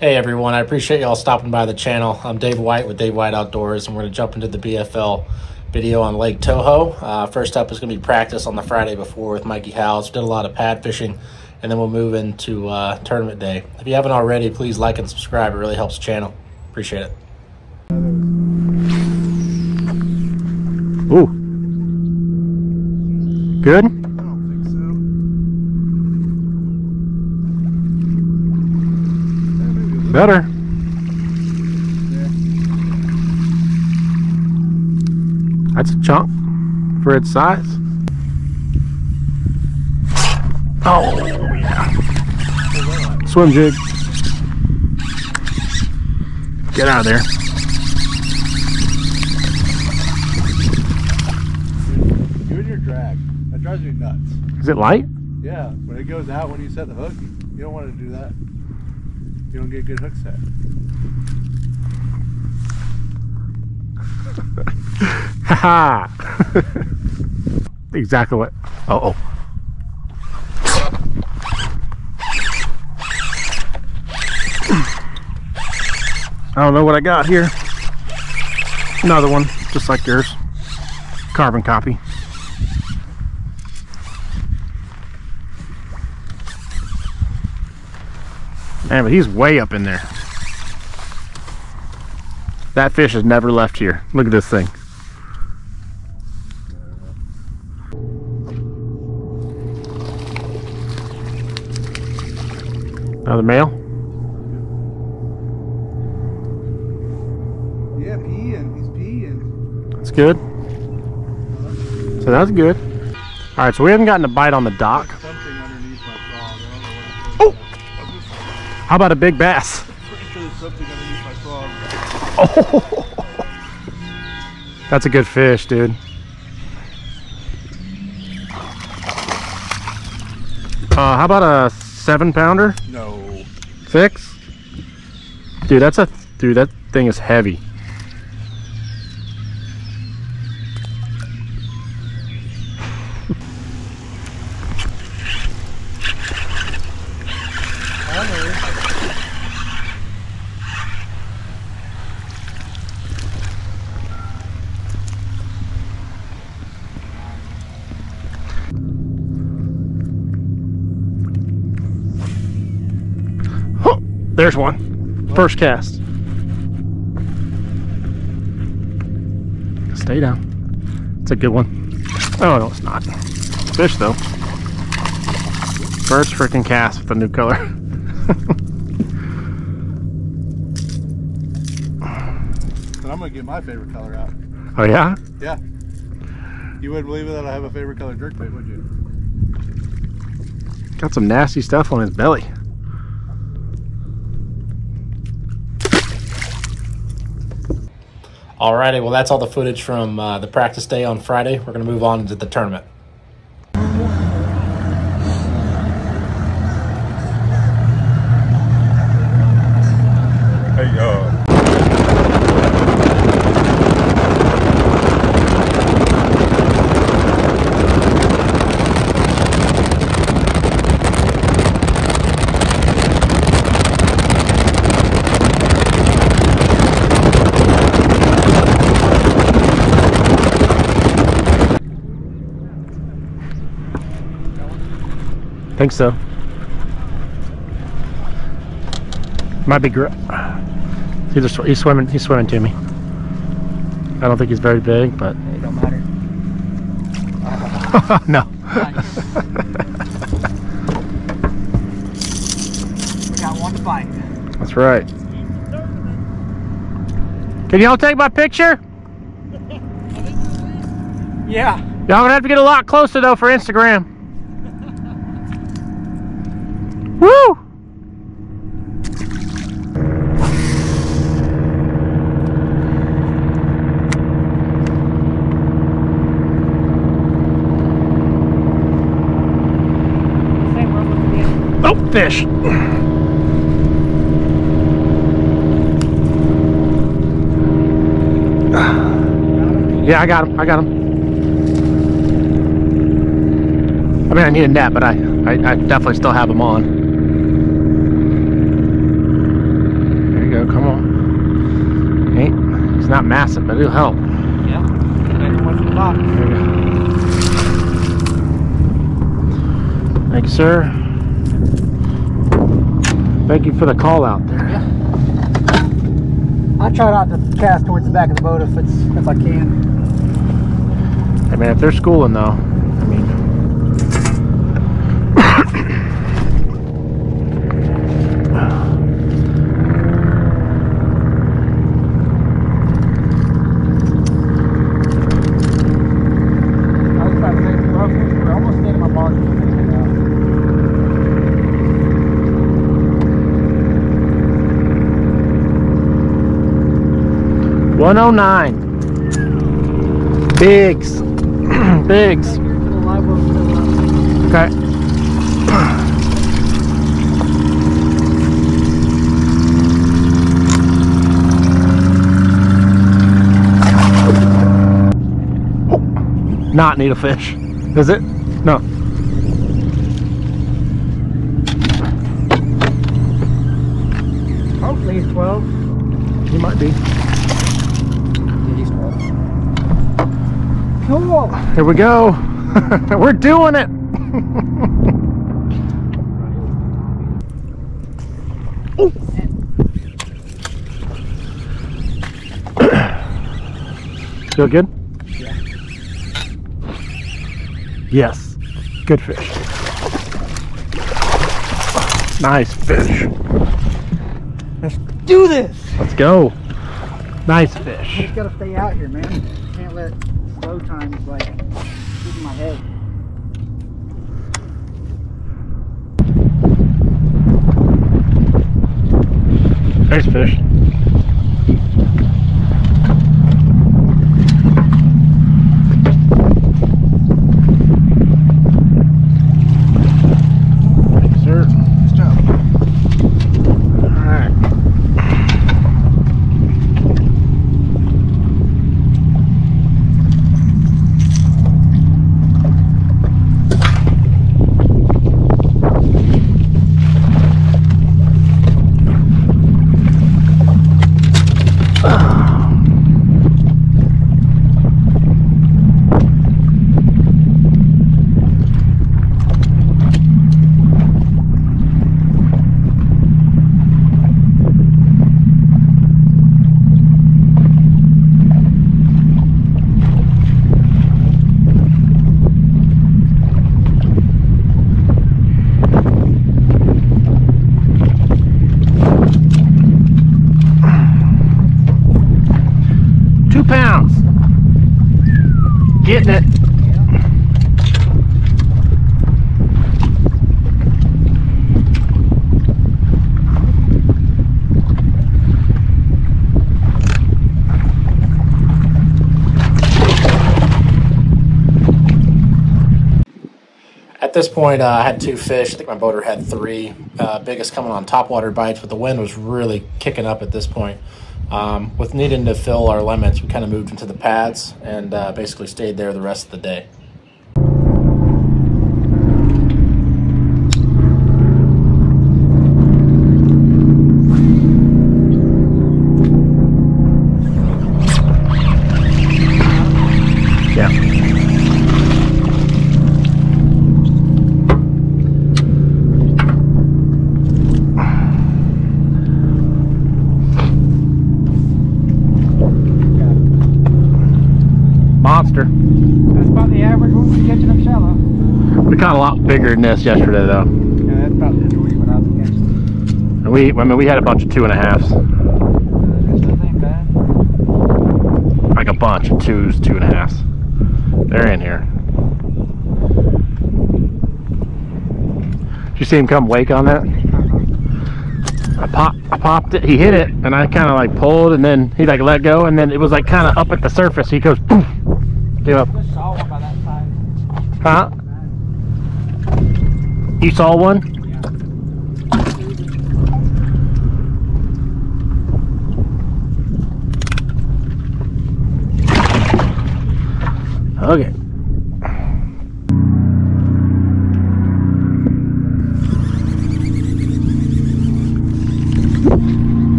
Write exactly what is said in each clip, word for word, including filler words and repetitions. Hey everyone, I appreciate y'all stopping by the channel. I'm Dave White with Dave White Outdoors, and we're going to jump into the B F L video on Lake Toho. Uh, first up is going to be practice on the Friday before with Mikey Howes. Did a lot of pad fishing, and then we'll move into uh, tournament day. If you haven't already, please like and subscribe. It really helps the channel. Appreciate it. Ooh. Good? Better. Yeah. That's a chunk for its size. Oh, yeah. Swim jig. Get out of there. You and your drag. That drives me nuts. Is it light? Yeah. When it goes out when you set the hook, you don't want to do that. You don't get good hook set. Ha ha! Exactly what. Uh oh. I don't know what I got here. Another one, just like yours. Carbon copy. Man, but he's way up in there. That fish has never left here. Look at this thing. Another male? Yeah, peeing. He's peeing. That's good. So that's good. All right, so we haven't gotten a bite on the dock. How about a big bass? I'm pretty sure there's something underneath my frog. Oh, that's a good fish, dude. Uh, how about a seven pounder? No. Six? Dude, that's a dude. That thing is heavy. There's one. First cast. Stay down. It's a good one. Oh, no, it's not. Fish, though. First freaking cast with a new color. But I'm going to get my favorite color out. Oh, yeah? Yeah. You wouldn't believe it that I have a favorite color jerkbait, would you? Got some nasty stuff on his belly. Alrighty, well that's all the footage from uh, the practice day on Friday. We're going to move on to the tournament. Hey, uh... I think so. Might be gr he's, sw he's swimming he's swimming to me. I don't think he's very big, but it don't matter. Uh, no. We got one bite. That's right. Can y'all take my picture? Yeah. Y'all gonna have to get a lot closer though for Instagram. Woo! Oh, fish! Yeah, I got him. I got him. I mean, I need a net, but I, I, I definitely still have him on. passing, but it'll help. Yeah, depending on what's in the box. There we go. Thank you, sir. Thank you for the call out there. Yeah. I try not to cast towards the back of the boat if it's if I can. I mean, if they're schooling though, I mean. one oh nine. Bigs. Bigs. Okay. Oh, not need a fish. Is it? No. Hopefully he's twelve. He might be. Cool. Here we go. We're doing it. Ooh. Feel good? Yeah. Yes. Good fish. Nice fish. Let's do this. Let's go. Nice fish. He's got to stay out here, man. Can't let it. Slow time is like keeping my head. Nice fish. Thank you, sir. Nice job. All right. At this point, uh, I had two fish. I think my boater had three. Uh, biggest coming on topwater bites, but the wind was really kicking up at this point. Um, with needing to fill our limits, we kind of moved into the pads and uh, basically stayed there the rest of the day. Got a lot bigger than this yesterday though. Yeah, that's about the three when I was against it. And we, I mean, we had a bunch of two and a halves. Uh, this ain't bad. Like a bunch of twos, two and a halves. They're in here. Did you see him come wake on that? I pop, I popped it. He hit it, and I kind of like pulled, and then he like let go, and then it was like kind of up at the surface. He goes, poof. Give up. Huh? You saw one? Yeah. Okay.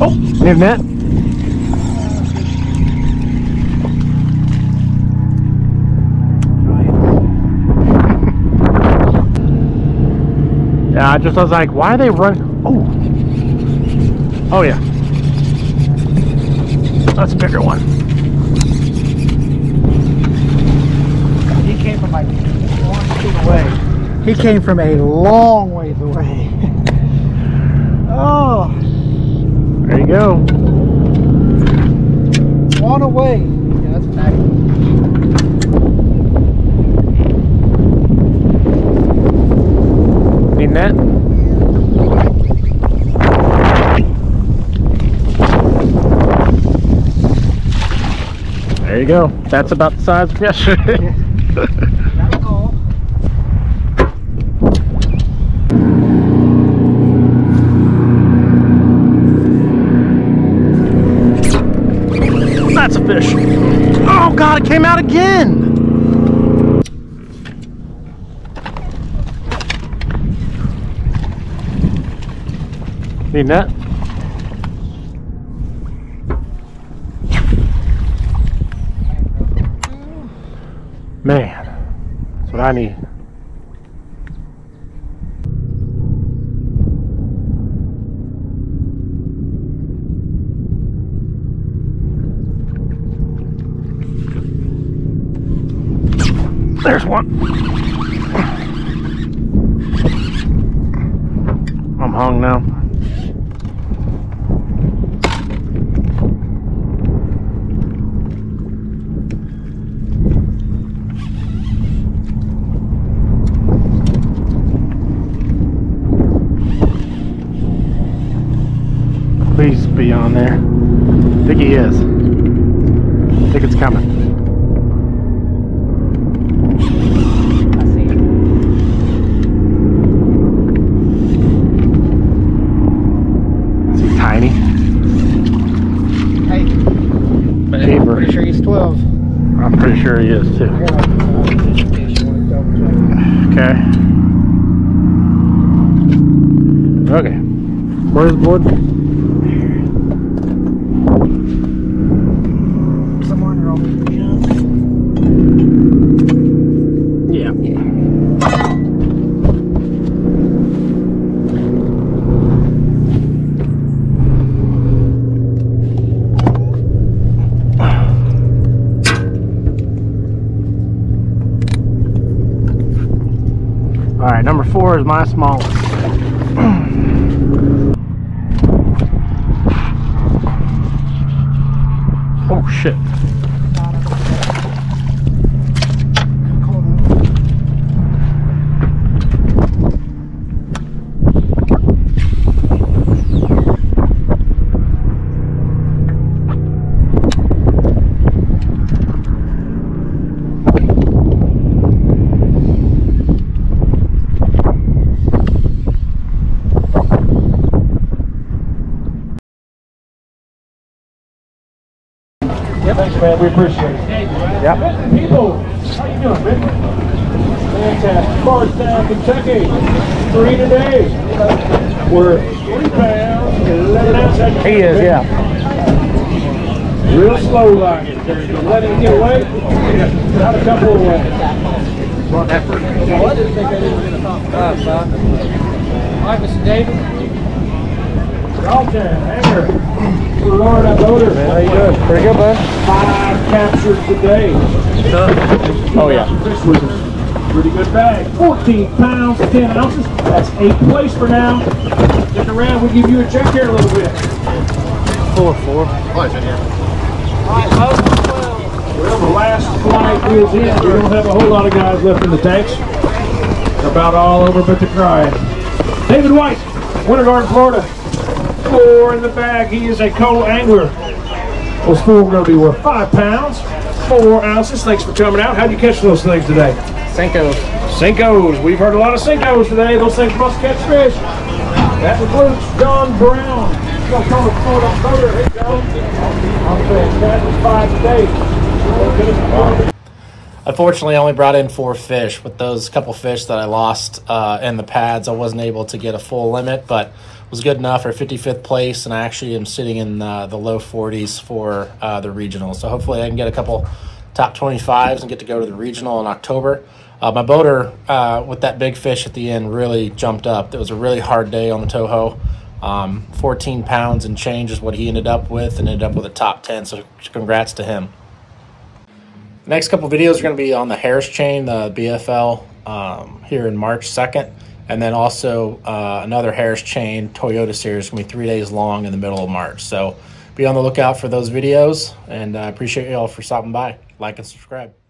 Oh, you have net? Yeah, I just was like, why are they running? Oh. Oh, yeah. That's a bigger one. He came from like one feet away. He came from a long ways away. Oh. There you go. One away. Yeah, that's a nice one. That there you go, that's about the size of yesterday. Yeah. That was all. That's a fish. Oh god, it came out again. Need that? Man, that's what I need. There's one. I'm hung now. Please be on there. I think he is. I think it's coming. I see it. Is he tiny? Hey. But I'm pretty sure he's twelve. I'm pretty sure he is too. Okay. Okay. Where's the board? Number four is my smallest. Oh shit. Thanks, man. We appreciate it. Yep. Benton people, how you doing, Benton? Fantastic. Bardstown, Kentucky. Three today. We're three pounds and eleven ounces. He is, yeah. Real slow like it. Let him get away. Not a couple away. What effort? Well, I didn't think I didn't get a top five, son. All right, Mister David. Dalton, Hanger. Lord, I voted. How you doing? Pretty good, bud. Five captured today. Oh, yeah. Pretty good bag. fourteen pounds, ten ounces. That's eighth place for now. Stick around. We'll give you a check here a little bit. Four, four. Pleasure here. All right, folks. Well, the last flight is in. We don't have a whole lot of guys left in the tanks. They're about all over but the crying. David White, Winter Garden, Florida. Four in the bag. He is a coal angler. Those four are going to be worth five pounds, four ounces. Thanks for coming out. How'd you catch those things today? Cinco's. Cinco's. We've heard a lot of Cinco's today. Those things must catch fish. That includes John Brown. He's going to call a Florida motor. Here you go. I'll say that was five today. Unfortunately, I only brought in four fish. With those couple fish that I lost uh, in the pads, I wasn't able to get a full limit, but was good enough for fifty-fifth place, and I actually am sitting in uh, the low forties for uh, the regional. So hopefully I can get a couple top twenty-fives and get to go to the regional in October. Uh, my boater uh, with that big fish at the end really jumped up. It was a really hard day on the Toho. Um, fourteen pounds and change is what he ended up with, and ended up with a top ten, so congrats to him. The next couple videos are going to be on the Harris Chain, the B F L, um, here in March second, and then also uh, another Harris Chain Toyota series, going to be three days long in the middle of March. So be on the lookout for those videos, and I uh, appreciate you all for stopping by. Like and subscribe.